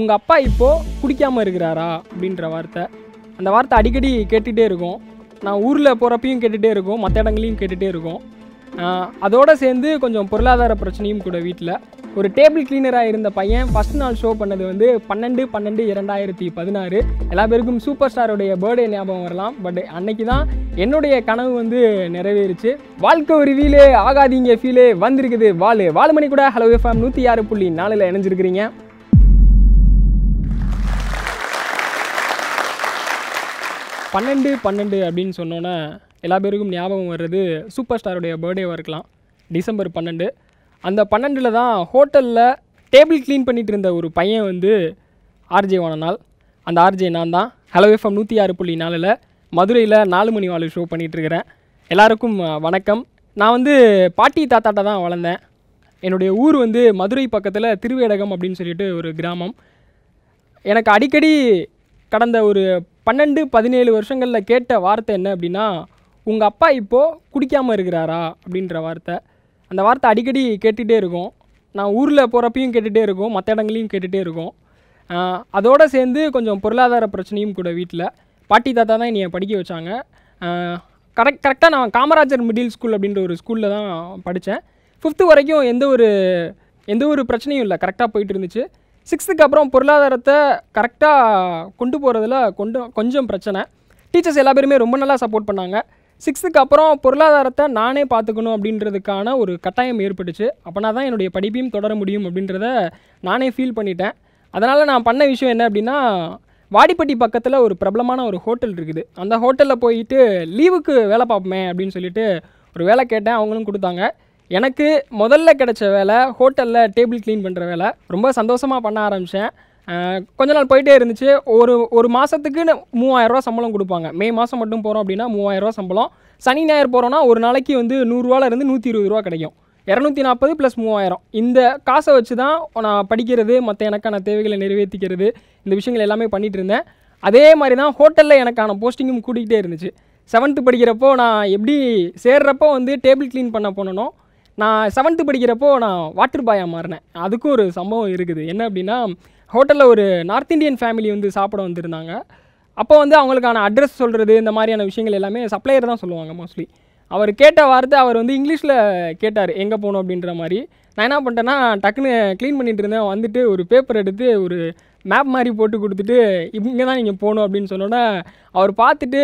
உங்கள் அப்பா இப்போது குடிக்காமல் இருக்கிறாரா அப்படின்ற வார்த்தை. அந்த வார்த்தை அடிக்கடி கேட்டுகிட்டே இருக்கும். நான் ஊரில் போகிறப்பையும் கேட்டுகிட்டே இருக்கும், மற்ற இடங்களையும் கேட்டுகிட்டே இருக்கும். அதோடு சேர்ந்து கொஞ்சம் பொருளாதார பிரச்சனையும் கூட. வீட்டில் ஒரு டேபிள் கிளீனராக இருந்த பையன் ஃபஸ்ட் நாள் ஷோ பண்ணது வந்து 12/12/2016. எல்லா பேருக்கும் சூப்பர் ஸ்டாருடைய பர்த்டே ஞாபகம் வரலாம். பட் அன்னைக்கு தான் என்னுடைய கனவு வந்து நிறைவேறிச்சு. வாழ்க்கை ஒரு வீலே ஆகாதீங்க ஃபீலே வந்திருக்குது. வாழு மணி கூட HelloFM 106.4 இணைஞ்சிருக்கிறீங்க. பன்னெண்டு பன்னெண்டு அப்படின்னு சொன்னோன்னே எல்லா பேருக்கும் ஞாபகம் வர்றது சூப்பர் ஸ்டாருடைய பர்த்டேவாக இருக்கலாம், டிசம்பர் 12. அந்த 12ல் தான் ஹோட்டலில் டேபிள் க்ளீன் பண்ணிகிட்டு இருந்த ஒரு பையன் வந்து RG வானனால். அந்த RG நான் தான். HelloFM 106.4 மதுரையில் 4 மணி வாழு ஷோ பண்ணிகிட்ருக்கிறேன். எல்லாருக்கும் வணக்கம். நான் வந்து பாட்டி தாத்தாட்ட தான் வளர்ந்தேன். என்னுடைய ஊர் வந்து மதுரை பக்கத்தில் திருவேடகம் அப்படின்னு சொல்லிட்டு ஒரு கிராமம். எனக்கு அடிக்கடி கடந்த ஒரு 12-17 வருஷங்களில் கேட்ட வார்த்தை என்ன அப்படின்னா, உங்கள் அப்பா இப்போது குடிக்காமல் இருக்கிறாரா அப்படின்ற வார்த்தை. அந்த வார்த்தை அடிக்கடி கேட்டுகிட்டே இருக்கும். நான் ஊரில் போகிறப்பையும் கேட்டுகிட்டே இருக்கும், மற்ற இடங்களையும் கேட்டுகிட்டே இருக்கும். அதோடு சேர்ந்து கொஞ்சம் பொருளாதார பிரச்சனையும் கூட. வீட்டில் பாட்டி தாத்தா தான் என்னை படிக்க வச்சாங்க. கரெக்டாக நான் காமராஜர் மிடில் ஸ்கூல் அப்படின்ற ஒரு ஸ்கூலில் தான் படித்தேன். 5th வரைக்கும் எந்த ஒரு பிரச்சனையும் இல்லை, கரெக்டாக போயிட்டு இருந்துச்சு. 6th அப்புறம் பொருளாதாரத்தை கரெக்டாக கொண்டு போகிறதுல கொஞ்சம் பிரச்சனை. டீச்சர்ஸ் எல்லா பேருமே ரொம்ப நல்லா சப்போர்ட் பண்ணாங்க. 6th அப்புறம் பொருளாதாரத்தை நானே பார்த்துக்கணும் அப்படின்றதுக்கான ஒரு கட்டாயம் ஏற்பட்டுச்சு. அப்போனா தான் என்னுடைய படிப்பையும் தொடர முடியும் அப்படின்றத நானே ஃபீல் பண்ணிட்டேன். அதனால் நான் பண்ண விஷயம் என்ன அப்படின்னா, வாடிப்பட்டி பக்கத்தில் ஒரு பிரபலமான ஒரு ஹோட்டல் இருக்குது. அந்த ஹோட்டலில் போயிட்டு லீவுக்கு வேலை பார்ப்போமே அப்படின்னு சொல்லிட்டு ஒரு வேலை கேட்டேன். அவங்களும் கொடுத்தாங்க. எனக்கு முதல்ல கிடைச்ச வேலை ஹோட்டலில் டேபிள் க்ளீன் பண்ணுற வேலை. ரொம்ப சந்தோஷமாக பண்ண ஆரம்பித்தேன். கொஞ்ச நாள் போயிட்டே இருந்துச்சு. ஒரு மாதத்துக்கு 3000 ரூபா சம்பளம் கொடுப்பாங்க. மே மாதம் மட்டும் போகிறோம் அப்படின்னா 3000 ரூபா சம்பளம். சனி ஞாயிறு போகிறோன்னா ஒரு நாளைக்கு வந்து 100 ரூபாலேருந்து 120 ரூபா கிடைக்கும். 240 ப்ளஸ் 3000. இந்த காசை வச்சு தான் நான் படிக்கிறது, மற்ற எனக்கான தேவைகளை நிறைவேற்றிக்கிறது, இந்த விஷயங்கள் எல்லாமே பண்ணிகிட்டு இருந்தேன். அதே மாதிரி தான் ஹோட்டலில் எனக்கான போஸ்டிங்கும் கூட்டிகிட்டே இருந்துச்சு. 7th படிக்கிறப்போ நான் எப்படி சேர்றப்போ வந்து டேபிள் க்ளீன் பண்ண போனனோ, நான் 7th படிக்கிறப்போ நான் வாட்டர் பாயாக மாறினேன். அதுக்கும் ஒரு சம்பவம் இருக்குது. என்ன அப்படின்னா, ஹோட்டலில் ஒரு நார்த் இண்டியன் ஃபேமிலி வந்து சாப்பிட வந்திருந்தாங்க. அப்போ வந்து அவங்களுக்கான அட்ரஸ் சொல்கிறது, இந்த மாதிரியான விஷயங்கள் எல்லாமே சப்ளையர் தான் சொல்லுவாங்க மோஸ்ட்லி. அவர் கேட்ட வார்த்தை அவர் வந்து இங்கிலீஷில் கேட்டார், எங்கே போகணும் அப்படின்ற மாதிரி. நான் என்ன பண்ணிட்டேன்னா, டக்குன்னு க்ளீன் பண்ணிகிட்டு இருந்தேன். வந்துட்டு ஒரு பேப்பர் எடுத்து ஒரு மேப் மாதிரி போட்டு கொடுத்துட்டு, இங்கே தான் நீங்கள் போகணும் அப்படின்னு சொன்னோன்னே அவர் பார்த்துட்டு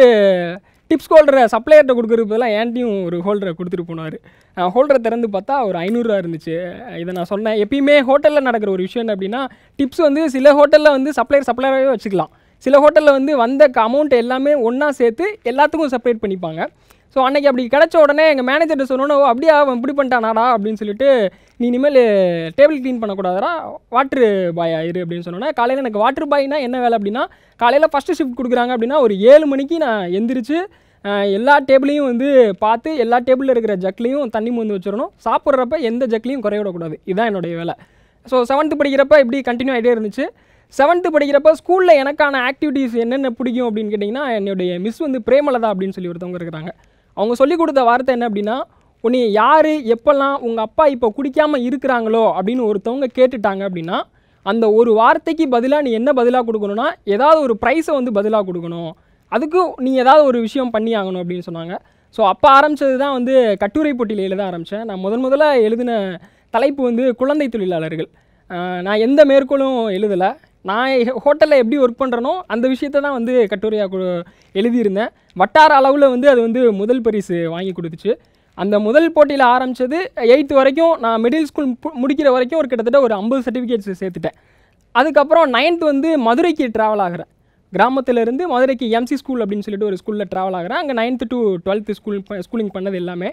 டிப்ஸ் ஹோல்டரை சப்ளையர்கிட்ட கொடுக்குறதுலாம் ஏன்ட்டையும் ஒரு ஹோல்டரை கொடுத்துட்டு போனார். ஹோல்டரை திறந்து பார்த்தா ஒரு 500 ரூபா இருந்துச்சு. இதை நான் சொன்னேன். எப்பயுமே ஹோட்டலில் நடக்கிற ஒரு விஷயம் என்ன அப்படின்னா, டிப்ஸ் வந்து சில ஹோட்டலில் வந்து சப்ளையராகவே வச்சுக்கலாம். சில ஹோட்டலில் வந்து வந்த அமௌண்ட் எல்லாமே ஒன்றா சேர்த்து எல்லாத்துக்கும் செப்ரேட் பண்ணிப்பாங்க. ஸோ அன்றைக்கி அப்படி கிடச்ச உடனே எங்கள் மேனேஜர்கிட்ட சொன்னோன்னே, ஓ அப்படியே அவன் இப்படி பண்ணிட்டானாடா அப்படின்னு சொல்லிட்டு, நீ இனிமேல் டேபிள் க்ளீன் பண்ணக்கூடாதா, வாட்ரு பாய் ஆயிரு அப்படின்னு சொன்னோன்னே. காலையில் எனக்கு வாட்ரு பாய்னால் என்ன வேலை அப்படின்னா, காலையில் ஃபஸ்ட்டு ஷிஃப்ட் கொடுக்குறாங்க அப்படின்னா ஒரு 7 மணிக்கு நான் எந்திரிச்சு எல்லா டேபிளையும் வந்து பார்த்து எல்லா டேபிளில் இருக்கிற ஜக்லையும் தண்ணி மூந்து வச்சிடணும். சாப்பிட்றப்ப எந்த ஜக்லையும் குறையவிடக்கூடாது. இதுதான் என்னுடைய வேலை. ஸோ 7th படிக்கிறப்ப இப்படி கண்டினியூ ஆகிட்டே இருந்துச்சு. 7th படிக்கிறப்ப ஸ்கூலில் எனக்கான ஆக்டிவிட்டீஸ் என்னென்ன பிடிக்கும் அப்படின்னு கேட்டிங்கன்னா, என்னுடைய மிஸ் வந்து பிரேமலதா அப்படின்னு சொல்லி ஒருத்தவங்க இருக்கிறாங்க. அவங்க சொல்லிக் கொடுத்த வார்த்தை என்ன அப்படின்னா, உன்னை யார் எப்போல்லாம் உங்கள் அப்பா இப்போ குடிக்காமல் இருக்கிறாங்களோ அப்படின்னு ஒருத்தவங்க கேட்டுட்டாங்க அப்படின்னா, அந்த ஒரு வார்த்தைக்கு பதிலாக நீ என்ன பதிலாக கொடுக்கணுன்னா, ஏதாவது ஒரு ப்ரைஸை வந்து பதிலாக கொடுக்கணும். அதுக்கு நீ ஏதாவது ஒரு விஷயம் பண்ணி ஆகணும் அப்படின்னு சொன்னாங்க. ஸோ அப்போ ஆரம்பித்தது தான் வந்து கட்டுரை போட்டியில் எழுத ஆரம்பித்தேன். நான் முதல்ல எழுதின தலைப்பு வந்து குழந்தை தொழிலாளர்கள். நான் எந்த மேற்கோளும் எழுதலை. நான் ஹோட்டலில் எப்படி ஒர்க் பண்ணுறனோ அந்த விஷயத்தை தான் வந்து கட்டுரையாக எழுதியிருந்தேன். வட்டார அளவில் வந்து அது வந்து முதல் பரிசு வாங்கி கொடுத்துச்சு. அந்த முதல் போட்டியில் ஆரம்பித்தது. 8th வரைக்கும் நான் மிடில் ஸ்கூல் முடிக்கிற வரைக்கும் ஒரு கிட்டத்தட்ட ஒரு 50 சர்டிஃபிகேட்ஸ் சேர்த்துட்டேன். அதுக்கப்புறம் 9th வந்து மதுரைக்கு ட்ராவல் ஆகிறேன். கிராமத்திலேருந்து மதுரைக்கு எம்சி ஸ்கூல் அப்படின்னு சொல்லிட்டு ஒரு ஸ்கூலில் ட்ராவல் ஆகிறேன். அங்கே 9th to 12th ஸ்கூலிங் பண்ணது எல்லாமே.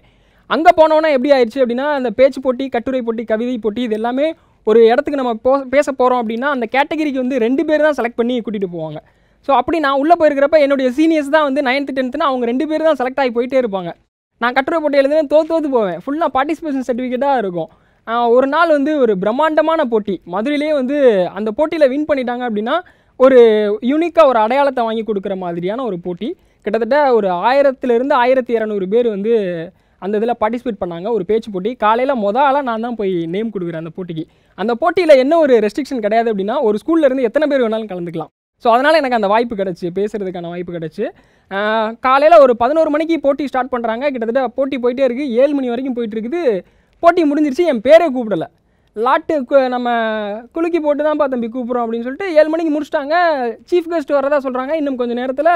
அங்கே போனோன்னா எப்படி ஆயிடுச்சு அப்படின்னா, அந்த பேச்சு போட்டி, கட்டுரை போட்டி, கவிதை போட்டி, இது எல்லாமே ஒரு இடத்துக்கு நம்ம பேச போகிறோம் அப்படின்னா அந்த கேட்டகரிக்கு வந்து 2 பேர் தான் செலக்ட் பண்ணி கூட்டிகிட்டு போவாங்க. ஸோ அப்படி நான் உள்ளே போயிருக்கிறப்ப என்னுடைய சீனியர்ஸ் தான் வந்து 9th 10thனா அவங்க 2 பேர் தான் செலக்ட் ஆகி போயிட்டே இருப்பாங்க. நான் கட்டுரை போட்டி எழுதுனேன், தோற்று போவேன். ஃபுல்லாக பார்ட்டிசிபேஷன் சர்டிஃபிகேட்டாக இருக்கும். ஒரு நாள் வந்து ஒரு பிரம்மாண்டமான போட்டி மதுரையிலே வந்து, அந்த போட்டியில் வின் பண்ணிட்டாங்க அப்படின்னா ஒரு யூனிக்காக ஒரு அடையாளத்தை வாங்கி கொடுக்குற மாதிரியான ஒரு போட்டி. கிட்டத்தட்ட ஒரு 1000-1200 பேர் வந்து அந்த இதில் பார்ட்டிசிபேட் பண்ணாங்க ஒரு பேச்சு போட்டி. காலையில் மொதல் ஆளாக நான் தான் போய் நேம் கொடுக்குறேன் அந்த போட்டிக்கு. அந்த போட்டியில் என்ன ஒரு ரெஸ்ட்ரிக்ஷன் கிடையாது அப்படின்னா ஒரு ஸ்கூல்லேருந்து எத்தனை பேர் வேணாலும் கலந்துக்கலாம். ஸோ அதனால் எனக்கு அந்த வாய்ப்பு கிடச்சி, பேசுகிறதுக்கான வாய்ப்பு கிடச்சி. காலையில் ஒரு 11 மணிக்கு போட்டி ஸ்டார்ட் பண்ணுறாங்க. கிட்டத்தட்ட போட்டி போயிட்டே இருக்குது, 7 மணி வரைக்கும் போயிட்டுருக்குது. போட்டி முடிஞ்சிருச்சு, என் பேரே கூப்பிடலை. லாட்டு நம்ம குலுக்கி போட்டு தான் பார்த்து தம்பி கூப்பிட்றோம் அப்படின்னு சொல்லிட்டு 7 மணிக்கு முடிச்சிட்டாங்க. சீஃப் கெஸ்ட் வரதா சொல்கிறாங்க, இன்னும் கொஞ்சம் நேரத்தில்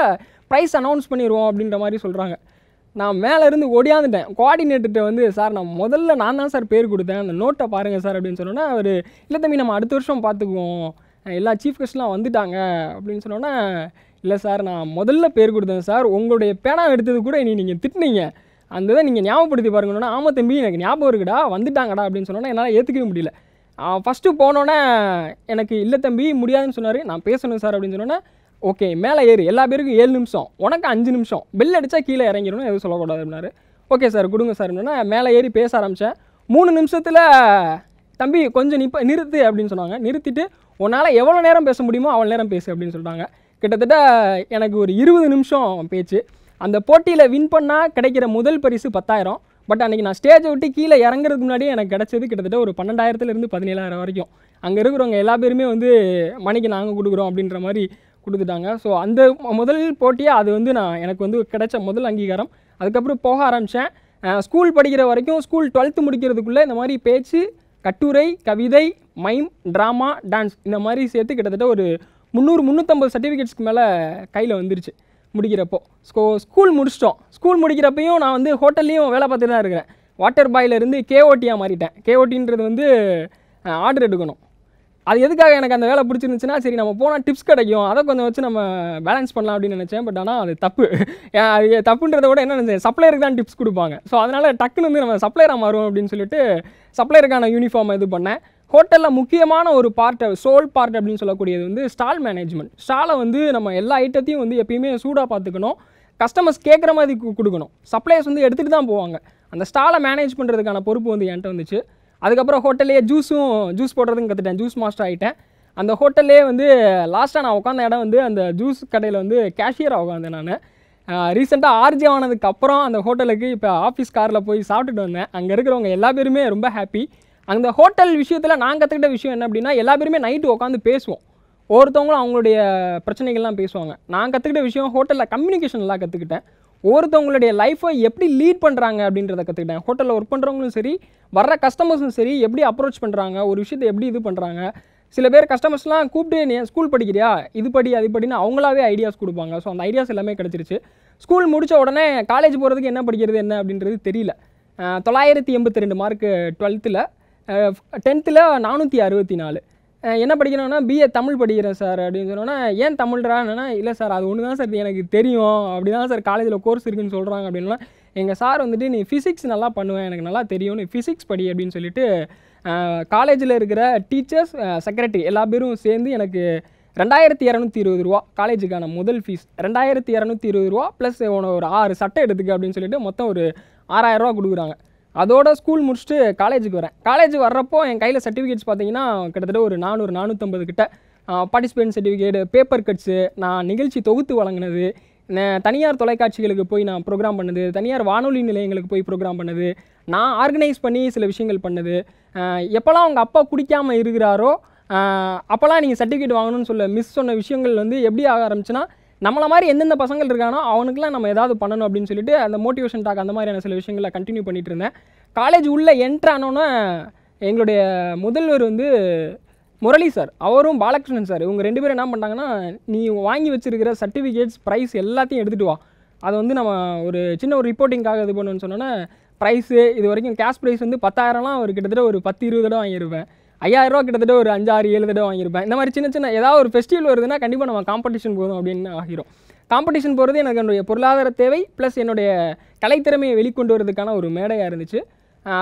ப்ரைஸ் அனௌன்ஸ் பண்ணிடுவோம் அப்படின்ற மாதிரி சொல்கிறாங்க. நான் மேலேருந்து ஓடியாந்துட்டேன். கோஆர்டினேட்டர்கிட்ட வந்து, சார் நான் முதல்ல நான் தான் சார் பேர் கொடுத்தேன், அந்த நோட்டை பாருங்கள் சார் அப்படின்னு சொன்னோன்னா அவர், இல்லை தம்பி நம்ம அடுத்த வருஷம் பார்த்துக்குவோம், எல்லா சீஃப் கெஸ்ட்லாம் வந்துட்டாங்க அப்படின்னு சொன்னோன்னா, இல்லை சார் நான் முதல்ல பேர் கொடுத்தேன் சார், உங்களுடைய பேனா எடுத்தது கூட இனி நீங்கள் திட்டினீங்க, அந்த இதை நீங்கள் ஞாபகப்படுத்தி பாருங்கன்னா. ஆமாம் தம்பி எனக்கு ஞாபகம் இருக்குடா, வந்துட்டாங்கடா அப்படின்னு சொன்னோன்னா என்னால் ஏற்றுக்கவே முடியல. ஃபஸ்ட்டு போனோன்னே எனக்கு இல்லை தம்பி முடியாதுன்னு சொன்னார். நான் பேசணும் சார் அப்படின்னு சொன்னோன்னே, ஓகே மேலே ஏறு, எல்லா பேருக்கும் 7 நிமிஷம், உனக்கு 5 நிமிஷம், பெல் அடித்தா கீழே இறங்கிடணும், எதுவும் சொல்லக்கூடாது அப்படின்னாரு. ஓகே சார் கொடுங்க சார் அப்படின்னா மேலே ஏறி பேச ஆரம்பித்தேன். 3 நிமிஷத்தில் தம்பி கொஞ்சம் நிறுத்து அப்படின்னு சொன்னாங்க. நிறுத்திட்டு உன்னால் எவ்வளோ நேரம் பேச முடியுமோ அவ்வளோ நேரம் பேசு அப்படின்னு சொல்லிட்டாங்க. கிட்டத்தட்ட எனக்கு ஒரு 20 நிமிஷம் பேச்சு. அந்த போட்டியில் வின் பண்ணால் கிடைக்கிற முதல் பரிசு 10,000. பட் அன்றைக்கி நான் ஸ்டேஜை விட்டு கீழே இறங்குறதுக்கு முன்னாடியே எனக்கு கிடச்சது கிட்டத்தட்ட ஒரு 12,000லேருந்து 17,000 வரைக்கும். அங்கே இருக்கிறவங்க எல்லா பேருமே வந்து மணிக்கு நாங்கள் கொடுக்குறோம் அப்படின்ற மாதிரி கொடுத்துட்டாங்க. ஸோ அந்த முதல் போட்டியாக அது வந்து நான் எனக்கு வந்து கிடைச்ச முதல் அங்கீகாரம். அதுக்கப்புறம் போக ஆரம்பித்தேன். ஸ்கூல் படிக்கிற வரைக்கும், ஸ்கூல் 12th முடிக்கிறதுக்குள்ளே இந்த மாதிரி பேச்சு, கட்டுரை, கவிதை, மைம், ட்ராமா, டான்ஸ் இந்த மாதிரி சேர்த்து கிட்டத்தட்ட ஒரு 350 சர்டிஃபிகேட்ஸ்க்கு மேலே கையில் வந்துருச்சு முடிக்கிறப்போ. ஸ்கூல் முடிச்சிட்டோம். ஸ்கூல் முடிக்கிறப்பையும் நான் வந்து ஹோட்டல்லையும் வேலை பார்த்துட்டு தான் இருக்கிறேன். வாட்டர் பாயிலேருந்து கேஓட்டியாக மாறிட்டேன். கேஓட்டின்றது வந்து ஆர்டர் எடுக்கணும். அது எதுக்காக எனக்கு அந்த வேலை பிடிச்சிருந்துச்சுன்னா, சரி நம்ம போனால் டிப்ஸ் கிடைக்கும், அதை கொஞ்சம் வச்சு நம்ம பேலன்ஸ் பண்ணலாம் அப்படின்னு நினச்சேன். பட் ஆனால் அது தப்பு. அது தப்புன்றத விட என்ன நினச்சேன், சப்ளையருக்கு தான் டிப்ஸ் கொடுப்பாங்க. ஸோ அதனால் டக்குன்னு வந்து நம்ம சப்ளையராக மாறுவோம் அப்படின்னு சொல்லிட்டு சப்ளையருக்கான யூனிஃபார்ம் இது பண்ணேன். ஹோட்டலில் முக்கியமான ஒரு பார்ட்டை, சோல் பார்ட் அப்படின்னு சொல்லக்கூடியது வந்து ஸ்டால் மேனேஜ்மெண்ட். ஸ்டாலை வந்து நம்ம எல்லா ஐட்டத்தையும் வந்து எப்பயுமே சூடாக பார்த்துக்கணும். கஸ்டமர்ஸ் கேட்குற மாதிரி கொடுக்கணும். சப்ளையர்ஸ் வந்து எடுத்துகிட்டு தான் போவாங்க. அந்த ஸ்டாலை மேனேஜ் பண்ணுறதுக்கான பொறுப்பு வந்து என்கிட்ட வந்துச்சு. அதுக்கப்புறம் ஹோட்டல்லையே ஜூஸ் போடுறதுன்னு கற்றுட்டேன். ஜூஸ் மாஸ்டர் ஆகிட்டேன். அந்த ஹோட்டல்லே வந்து லாஸ்ட்டாக நான் உட்காந்த இடம் வந்து அந்த ஜூஸ் கடையில் வந்து கேஷியராக உட்காந்தேன். நான் ரீசெண்டாக RG ஆனதுக்கப்புறம் அந்த ஹோட்டலுக்கு இப்போ ஆஃபீஸ் காரில் போய் சாப்பிட்டுட்டு வந்தேன். அங்கே இருக்கிறவங்க எல்லா பேருமே ரொம்ப ஹாப்பி. அந்த ஹோட்டல் விஷயத்தில் நான் கற்றுக்கிட்ட விஷயம் என்ன அப்படின்னா, எல்லா பேருமே நைட்டு உட்காந்து பேசுவோம். ஒவ்வொருத்தவங்களும் அவங்களுடைய பிரச்சனைகள்லாம் பேசுவாங்க. நான் கற்றுக்கிட்ட விஷயம் ஹோட்டலில் கம்யூனிகேஷன்லாம் கற்றுக்கிட்டேன். ஒவ்வொருத்தவங்களுடைய லைஃப்பை எப்படி லீட் பண்ணுறாங்க அப்படின்றத கற்றுக்கிட்டேன். ஹோட்டலில் ஒர்க் பண்ணுறவங்களும் சரி, வர்ற கஸ்டமர்ஸும் சரி, எப்படி அப்ரோச் பண்ணுறாங்க, ஒரு விஷயத்தை எப்படி இது பண்ணுறாங்க. சில பேர் கஸ்டமர்ஸ்லாம் கூப்பிட்டு, நீ ஸ்கூல் படிக்கிறியா, இது படி அது படின்னு அவங்களாவே ஐடியாஸ் கொடுப்பாங்க. ஸோ அந்த ஐடியாஸ் எல்லாமே கிடச்சிருச்சு. ஸ்கூல் முடித்த உடனே காலேஜ் போகிறதுக்கு என்ன படிக்கிறது என்ன அப்படின்றது தெரியல. 982 மார்க்கு 12th, 10th 464. என்ன படிக்கணும்னா, பிஏ தமிழ் படிக்கிறேன் சார் அப்படின்னு சொன்னோன்னா, ஏன் தமிழ்றான்னா, இல்லை சார் அது ஒன்று தான் சார் எனக்கு தெரியும், அப்படி தான் சார் காலேஜில் கோர்ஸ் இருக்குதுன்னு சொல்கிறாங்க அப்படின்னா, எங்கள் சார் வந்துட்டு நீ ஃபிசிக்ஸ் நல்லா பண்ணுவேன், எனக்கு நல்லா தெரியும், நீ ஃபிசிக்ஸ் படி அப்படின்னு சொல்லிட்டு காலேஜில் இருக்கிற டீச்சர்ஸ், செக்ரட்டரி எல்லா பேரும் சேர்ந்து எனக்கு 2220 ரூபா காலேஜுக்கான முதல் ஃபீஸ். 2220 ரூபா ப்ளஸ் ஒரு 6 சட்டை எடுத்துக்க அப்படின்னு சொல்லிட்டு மொத்தம் ஒரு 6000 ரூபா கொடுக்குறாங்க. அதோட ஸ்கூல் முடிச்சுட்டு காலேஜுக்கு வரேன். காலேஜ் வர்றப்போ என் கையில் சர்டிஃபிகேட்ஸ் பார்த்தீங்கன்னா கிட்டத்தட்ட ஒரு 400-450 கிட்ட. பார்ட்டிசிபேண்ட் சர்டிஃபிகேட், பேப்பர் கட்ஸு, நான் நிகழ்ச்சி தொகுத்து வழங்கினது, தனியார் தொலைக்காட்சிகளுக்கு போய் நான் ப்ரோக்ராம் பண்ணது, தனியார் வானொலி நிலையங்களுக்கு போய் ப்ரோக்ராம் பண்ணது, நான் ஆர்கனைஸ் பண்ணி சில விஷயங்கள் பண்ணது. எப்போல்லாம் அவங்க அப்பா குடிக்காமல் இருக்கிறாரோ அப்போல்லாம் நீங்கள் சர்டிஃபிகேட் வாங்கணும்னு சொல்ல மிஸ் சொன்ன விஷயங்கள் வந்து எப்படி ஆக ஆரம்பிச்சுன்னா, நம்மளை மாதிரி எந்தெந்த பசங்கள் இருக்கானோ அவனுக்குலாம் நம்ம ஏதாவது பண்ணணும் அப்படின்னு சொல்லிட்டு அந்த மோட்டிவேஷன் டாக் அந்த மாதிரியான சில விஷயங்களை கண்டினியூ பண்ணிகிட்டு இருந்தேன். காலேஜ் உள்ளே என்ட்ரானோன்னா எங்களுடைய முதல்வர் வந்து முரளி சார், அவரும் பாலகிருஷ்ணன் சார், இவங்க 2 பேரும் என்ன பண்ணிட்டாங்கன்னா, நீ வாங்கி வச்சுருக்கிற சர்டிஃபிகேட்ஸ், ப்ரைஸ் எல்லாத்தையும் எடுத்துகிட்டு வா, அதை வந்து நம்ம ஒரு சின்ன ஒரு ரிப்போர்ட்டிங்காக இது பண்ணணும்னு சொன்னோன்னா, ப்ரைஸு இது வரைக்கும் கேஷ் ப்ரைஸ் வந்து 10,000லாம் ஒரு கிட்டத்தட்ட ஒரு 10-20 தடவை வாங்கியிருப்பேன், 5,000 ரூபா கிட்டத்தட்ட ஒரு 5-6-7 தடவை வாங்கியிருப்பேன். இந்த மாதிரி சின்ன சின்ன ஏதாவது ஒரு ஃபெஸ்டிவல் வருதுன்னா கண்டிப்பாக நம்ம காம்படிஷன் போதும் அப்படின்னு ஆகிரும். காம்படிஷன் போகிறது எனக்கு என்னுடைய பொருளாதார தேவை ப்ளஸ் என்னுடைய கலைத்திறமையை வெளிக்கொண்டு வரதுக்கான ஒரு மேடையாக இருந்துச்சு.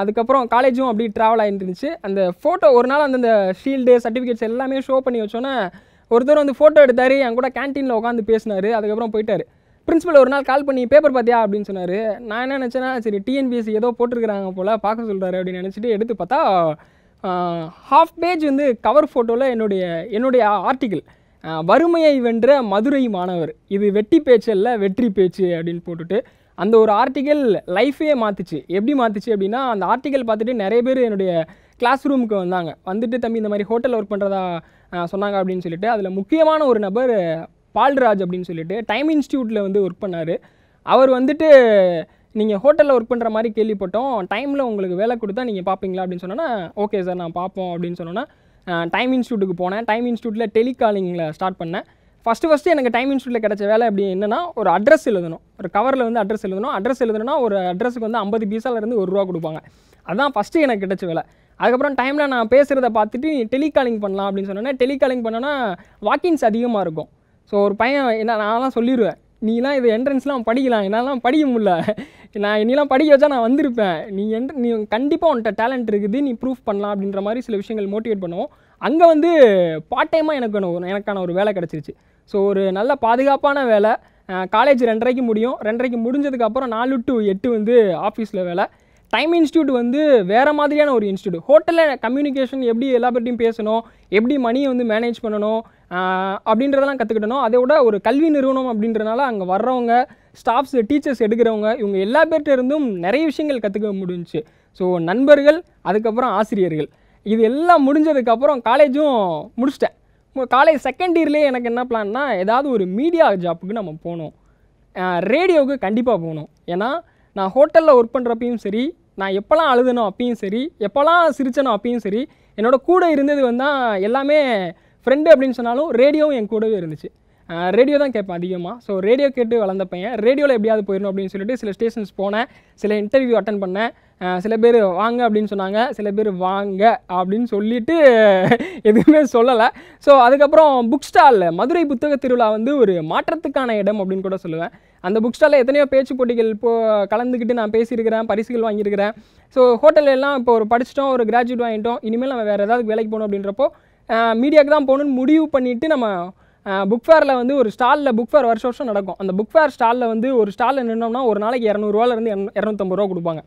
அதுக்கப்புறம் காலேஜும் அப்படி ட்ராவல் ஆகிட்டு இருந்துச்சு. அந்த ஃபோட்டோ ஒரு நாள் அந்தந்த ஷீல்டு சர்டிஃபிகேட்ஸ் எல்லாமே ஷோ பண்ணி வச்சோன்னா, ஒருத்தர் வந்து ஃபோட்டோ எடுத்தார், என் கூட கேன்டீனில் உட்காந்து பேசினார், அதுக்கப்புறம் போயிட்டார். பிரின்ஸிபல் ஒரு நாள் கால் பண்ணி பேப்பர் பார்த்தியா அப்படின்னு சொன்னார். நான் என்ன நினச்சேன்னா, சரி TNPSC ஏதோ போட்டிருக்கிறாங்க போல் பார்க்க சொல்கிறாரு அப்படின்னு நினச்சிட்டு எடுத்து பார்த்தா, ஹாஃப் பேஜ் வந்து கவர் ஃபோட்டோவில் என்னுடைய ஆர்டிக்கிள், வறுமையை வென்ற மதுரை மாணவர், இது வெட்டி பேச்சு இல்லை வெற்றி பேச்சு அப்படின்னு போட்டுட்டு அந்த ஒரு ஆர்டிகல் லைஃபே மாற்றிச்சு. எப்படி மாற்றிச்சு அப்படின்னா, அந்த ஆர்டிகல் பார்த்துட்டு நிறைய பேர் என்னுடைய கிளாஸ் ரூமுக்கு வந்தாங்க. வந்துட்டு தம்பி இந்த மாதிரி ஹோட்டலில் ஒர்க் பண்ணுறதா சொன்னாங்க அப்படின்னு சொல்லிட்டு, அதில் முக்கியமான ஒரு நபர் பால்ராஜ் அப்படின்னு சொல்லிட்டு டைம் இன்ஸ்டியூட்டில் வந்து ஒர்க் பண்ணார். அவர் வந்துட்டு நீங்கள் ஹோட்டலில் ஒர்க் பண்ணுற மாதிரி கேள்விப்பட்டோம், டைமில் உங்களுக்கு வேலை கொடுத்தா நீங்கள் பார்ப்பீங்களா அப்படின்னு சொன்னோன்னா, ஓகே சார் நான் பார்ப்போம் அப்படின்னு சொன்னோன்னா டைம் இன்ஸ்டியூட்டுக்கு போனேன். டைம் இன்ஸ்டியூட்டில் டெலிகாலிங்கில் ஸ்டார்ட் பண்ணேன். ஃபஸ்ட்டு எனக்கு டைம் இன்ஸ்டியூட்டில் கிடச்ச வேலை அப்படி என்னென்னா, ஒரு அட்ரஸ் எழுதணும், ஒரு கவரில் வந்து அட்ரஸ் எழுதணும். அட்ரஸ் எழுதணும்னா ஒரு அட்ரஸுக்கு வந்து 50 பைசாலேருந்து ₹1 கொடுப்பாங்க. அதுதான் ஃபஸ்ட்டு எனக்கு கிடச்ச வேலை. அதுக்கப்புறம் டைமில் நான் பேசுகிறத பார்த்துட்டு டெலிகாலிங் பண்ணலாம் அப்படின்னு சொன்னோன்னே, டெலிகாலிங் பண்ணோன்னா வாக்கின்ஸ் அதிகமாக இருக்கும். ஸோ ஒரு பையன் என்ன நான்லாம் சொல்லிடுவேன், நீலாம் இது என்ட்ரன்ஸ்லாம் படிக்கலாம், என்னாலாம் படிக்க முடியல, நான் என்னெல்லாம் படிக்க வச்சா நான் வந்திருப்பேன், நீ கண்டிப்பாக உன்கிட்ட டேலண்ட் இருக்குது, நீ ப்ரூஃப் பண்ணலாம் அப்படின்ற மாதிரி சில விஷயங்கள் மோட்டிவேட் பண்ணுவோம். அங்கே வந்து பார்ட் டைமாக எனக்கான ஒரு வேலை கிடச்சிருச்சு. ஸோ ஒரு நல்ல பாதுகாப்பான வேலை, காலேஜ் 2:30 முடியும், 2:30 முடிஞ்சதுக்கப்புறம் 4 to 8 வந்து ஆஃபீஸில் வேலை. டைம் இன்ஸ்டியூட் வந்து வேறு மாதிரியான ஒரு இன்ஸ்டியூட். ஹோட்டலில் கம்யூனிகேஷன் எப்படி எல்லார்ட்டையும் பேசணும், எப்படி மணியை வந்து மேனேஜ் பண்ணணும் அப்படின்றதெல்லாம் கற்றுக்கிட்டணும். அதோட ஒரு கல்வி நிறுவனம் அப்படின்றனால அங்கே வர்றவங்க ஸ்டாஃப்ஸ், டீச்சர்ஸ், எடுக்கிறவங்க இவங்க எல்லா பேர்ட்டிருந்தும் நிறைய விஷயங்கள் கற்றுக்க முடிஞ்சிச்சு. ஸோ நண்பர்கள், அதுக்கப்புறம் ஆசிரியர்கள், இது எல்லாம் முடிஞ்சதுக்கப்புறம் காலேஜும் முடிச்சிட்டேன். காலேஜ் 2nd இயர்லேயே எனக்கு என்ன பிளான்னா, ஏதாவது ஒரு மீடியா ஜாப்புக்கு நம்ம போகணும், ரேடியோவுக்கு கண்டிப்பாக போகணும். ஏன்னா நான் ஹோட்டலில் ஒர்க் பண்ணுறப்பையும் சரி, நான் எப்போல்லாம் அழுதனோ அப்பையும் சரி, எப்போல்லாம் சிரிச்சனோ அப்பையும் சரி, என்னோடய கூட இருந்தது வந்தால் எல்லாமே ஃப்ரெண்டு அப்படின்னு சொன்னாலும் ரேடியோவும் என் கூடவே இருந்துச்சு. ரேடியோ தான் கேட்பேன் அதிகமாக. ஸோ ரேடியோ கேட்டு வளர்ந்த பையன், ரேடியோவில் எப்படியாவது போயிடணும் அப்படின்னு சொல்லிட்டு சில ஸ்டேஷன்ஸ் போனேன், சில இன்டர்வியூ அட்டன் பண்ணேன். சில பேர் வாங்க அப்படின்னு சொன்னாங்க, சில பேர் வாங்க அப்படின்னு சொல்லிவிட்டு எதுவுமே சொல்லலை. ஸோ அதுக்கப்புறம் புக் ஸ்டாலில் மதுரை புத்தக திருவிழா வந்து ஒரு மாற்றத்துக்கான இடம் அப்படின்னு கூட சொல்லுவேன். அந்த புக் ஸ்டாலில் எத்தனையோ பேச்சு போட்டிகள் கலந்துக்கிட்டு நான் பேசியிருக்கிறேன், பரிசுகள் வாங்கியிருக்கிறேன். ஸோ ஹோட்டல்லாம் இப்போ ஒரு படிச்சிட்டோம், ஒரு கிராஜுவேட் வாங்கிட்டோம், இனிமேல் நம்ம வேறு ஏதாவது வேலைக்கு போகணும் அப்படின்றப்போ மீடியாவுக்கு தான் போகணுன்னு முடிவு பண்ணிவிட்டு நம்ம புக் ஃபேரில் வந்து ஒரு ஸ்டாலில், புக் ஃபேர் வருஷம் வருஷம் நடக்கும், அந்த புக் ஃபேர் ஸ்டாலில் வந்து ஒரு ஸ்டாலில் நின்னோம்னா ஒரு நாளைக்கு ₹200லேருந்து ₹250 கொடுப்பாங்க.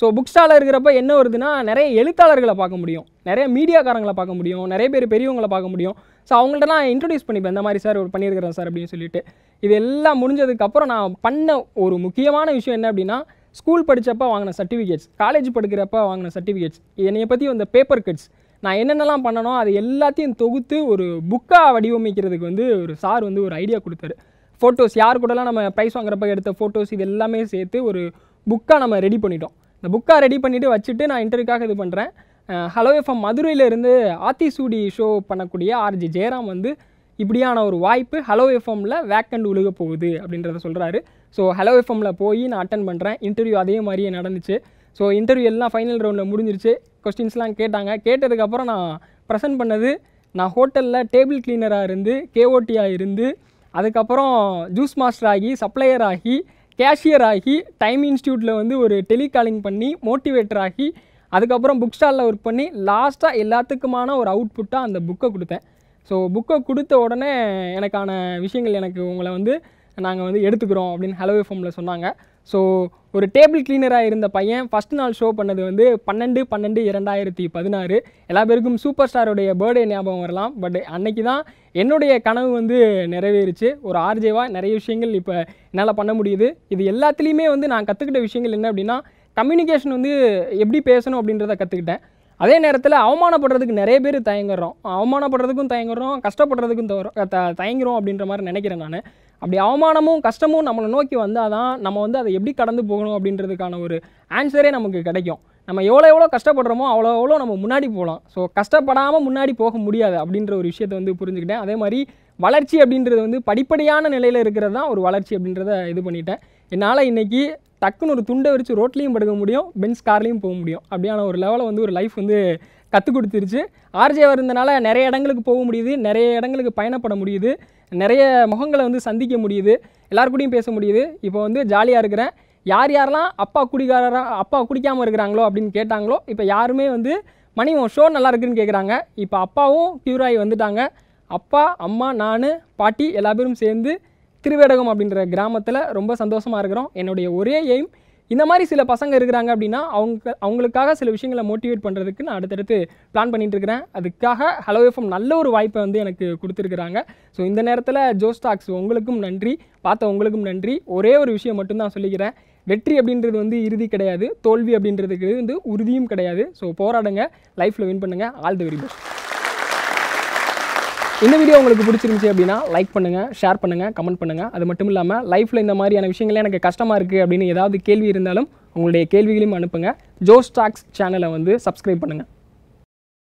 ஸோ புக் ஸ்டாலில் இருக்கிறப்ப என்ன வருதுன்னா, நிறைய எழுத்தாளர்களை பார்க்க முடியும், நிறைய மீடியாக்காரங்களை பார்க்க முடியும், நிறைய பேர் பெரியவங்களை பார்க்க முடியும். ஸோ அவங்கள்ட்ட நான் இன்ட்ரடியூஸ் பண்ணிப்பேன், இந்த மாதிரி சார் ஒரு பண்ணியிருக்கிறேன் சார் அப்படின்னு சொல்லிட்டு. இது எல்லாம் முடிஞ்சதுக்கப்புறம் நான் பண்ண ஒரு முக்கியமான விஷயம் என்ன அப்படின்னா, ஸ்கூல் படித்தப்போ வாங்கின சர்டிஃபிகேட்ஸ், காலேஜ் படிக்கிறப்ப வாங்கின சர்டிஃபிகேட்ஸ், என்னையை பற்றி வந்த பேப்பர் கட்ஸ், நான் என்னென்னலாம் பண்ணணும் அது எல்லாத்தையும் தொகுத்து ஒரு புக்காக வடிவமைக்கிறதுக்கு வந்து ஒரு சார் வந்து ஒரு ஐடியா கொடுத்தாரு. ஃபோட்டோஸ், யார் கூடலாம் நம்ம ப்ரைஸ் வாங்குறப்ப எடுத்த ஃபோட்டோஸ், இது எல்லாமே சேர்த்து ஒரு புக்காக நம்ம ரெடி பண்ணிட்டோம். இந்த புக்காக ரெடி பண்ணிவிட்டு வச்சுட்டு நான் இன்டர்வியூக்காக இது பண்ணுறேன். HelloFM மதுரையிலேருந்து ஆத்திசூடி ஷோ பண்ணக்கூடிய RG ஜெயராம் வந்து இப்படியான ஒரு வாய்ப்பு HelloFMல வேக்கண்ட் உழுக போகுது அப்படின்றத சொல்கிறாரு. ஸோ HelloFMல போய் நான் அட்டன் பண்ணுறேன். இன்டர்வியூ அதே மாதிரியே நடந்துச்சு. ஸோ இன்டர்வியூ எல்லாம் ஃபைனல் ரவுண்டில் முடிஞ்சிருச்சு. கொஸ்டின்ஸ்லாம் கேட்டாங்க. கேட்டதுக்கப்புறம் நான் ப்ரெசென்ட் பண்ணது, நான் ஹோட்டலில் டேபிள் கிளீனராக இருந்து, KOTயாக இருந்து, அதுக்கப்புறம் ஜூஸ் மாஸ்டர் ஆகி, சப்ளையர் ஆகி, கேஷியர் ஆகி, டைம் இன்ஸ்டியூட்டில் வந்து ஒரு டெலிகாலிங் பண்ணி மோட்டிவேட்டர் ஆகி, அதுக்கப்புறம் புக் ஸ்டாலில் ஒர்க் பண்ணி, லாஸ்ட்டாக எல்லாத்துக்குமான ஒரு அவுட்புட்டாக அந்த புக்கை கொடுத்தேன். ஸோ புக்கை கொடுத்த உடனே எனக்கான விஷயங்கள் எனக்கு உங்களை வந்து நாங்கள் வந்து எடுத்துக்கிறோம் அப்படின்னு HelloFMல சொன்னாங்க. ஸோ ஒரு டேபிள் கிளீனராக இருந்த பையன் ஃபஸ்ட் நாள் ஷோ பண்ணது வந்து 12/12/2016. எல்லா பேருக்கும் சூப்பர் ஸ்டாருடைய பர்த்டே ஞாபகம் வரலாம். பட் அன்றைக்கி தான் என்னுடைய கனவு வந்து நிறைவேறிச்சு. ஒரு RJ-வாக நிறைய விஷயங்கள் இப்போ என்னால் பண்ண முடியுது. இது எல்லாத்துலேயுமே வந்து நான் கற்றுக்கிட்ட விஷயங்கள் என்ன அப்படின்னா, கம்யூனிகேஷன் வந்து எப்படி பேசணும் அப்படின்றத கற்றுக்கிட்டேன். அதே நேரத்தில் அவமானப்படுறதுக்கு நிறைய பேர் தயங்குறோம், அவமானப்படுறதுக்கும் தயங்குறோம், கஷ்டப்படுறதுக்கும் தயங்குறோம் அப்படின்ற மாதிரி நினைக்கிறேன் நான். அப்படி அவமானமும் கஷ்டமும் நம்மளை நோக்கி வந்தால் தான் நம்ம வந்து அதை எப்படி கடந்து போகணும் அப்படின்றதுக்கான ஒரு ஆன்சரே நமக்கு கிடைக்கும். நம்ம எவ்வளோ கஷ்டப்படுறோமோ அவ்வளோ நம்ம முன்னாடி போகலாம். ஸோ கஷ்டப்படாமல் முன்னாடி போக முடியாது அப்படின்ற ஒரு விஷயத்தை வந்து புரிஞ்சுக்கிட்டேன். அதே மாதிரி வளர்ச்சி அப்படின்றது வந்து படிப்படியான நிலையில் இருக்கிறது தான் ஒரு வளர்ச்சி அப்படின்றத இது பண்ணிட்டேன். என்னால் இன்றைக்கி டக்குன்னு ஒரு துண்டை வச்சு ரோட்லேயும் படுக்க முடியும், பென்ஸ் கார்லேயும் போக முடியும். அப்படியான ஒரு லெவலில் வந்து ஒரு லைஃப் வந்து கற்றுக் கொடுத்துருச்சு. RJ இருந்தனால நிறைய இடங்களுக்கு போக முடியுது, நிறைய இடங்களுக்கு பயணப்பட முடியுது, நிறைய முகங்களை வந்து சந்திக்க முடியுது, எல்லாருக்கூடையும் பேச முடியுது. இப்போ வந்து ஜாலியாக இருக்கிறேன். யாரெல்லாம் அப்பா குடிக்காமல் இருக்கிறாங்களோ அப்படின்னு கேட்டாங்களோ, இப்போ யாருமே வந்து மணி உன் ஷோ நல்லா இருக்குன்னு கேட்குறாங்க. இப்போ அப்பாவும் க்யூர் ஆகி வந்துட்டாங்க. அப்பா, அம்மா, நான், பாட்டி எல்லா பேரும் சேர்ந்து திருவேடகம் அப்படின்ற கிராமத்தில் ரொம்ப சந்தோஷமாக இருக்கிறோம். என்னுடைய ஒரே எய்ம், இந்த மாதிரி சில பசங்க இருக்கிறாங்க அப்படின்னா அவங்களுக்காக சில விஷயங்களை மோட்டிவேட் பண்ணுறதுக்கு நான் அடுத்தடுத்து பிளான் பண்ணிகிட்ருக்கிறேன். அதுக்காக HelloFM நல்ல ஒரு வாய்ப்பை வந்து எனக்கு கொடுத்துருக்குறாங்க. ஸோ இந்த நேரத்தில் ஜோஸ் டாக்ஸ் உங்களுக்கும் நன்றி, பார்த்த உங்களுக்கும் நன்றி. ஒரே ஒரு விஷயம் மட்டும்தான் சொல்லிக்கிறேன், வெற்றி அப்படின்றது வந்து இறுதி கிடையாது, தோல்வி அப்படின்றதுக்கு வந்து உறுதியும் கிடையாது. ஸோ போராடுங்க, லைஃப்பில் வின் பண்ணுங்கள். All the very best. இந்த வீடியோ உங்களுக்கு பிடிச்சிருந்துச்சு அப்படின்னா லைக் பண்ணுங்கள், ஷேர் பண்ணுங்கள், கமெண்ட் பண்ணுங்கள். அது மட்டும் இல்லாமல் லைஃப்பில் இந்த மாதிரியான விஷயங்கள்லாம் எனக்கு கஷ்டமாக இருக்குது அப்படின்னு ஏதாவது கேள்வி இருந்தாலும் உங்களுடைய கேள்விகளையும் அனுப்புங்க. ஜோஷ் டாக்ஸ் சேனலை வந்து சப்ஸ்கிரைப் பண்ணுங்கள்.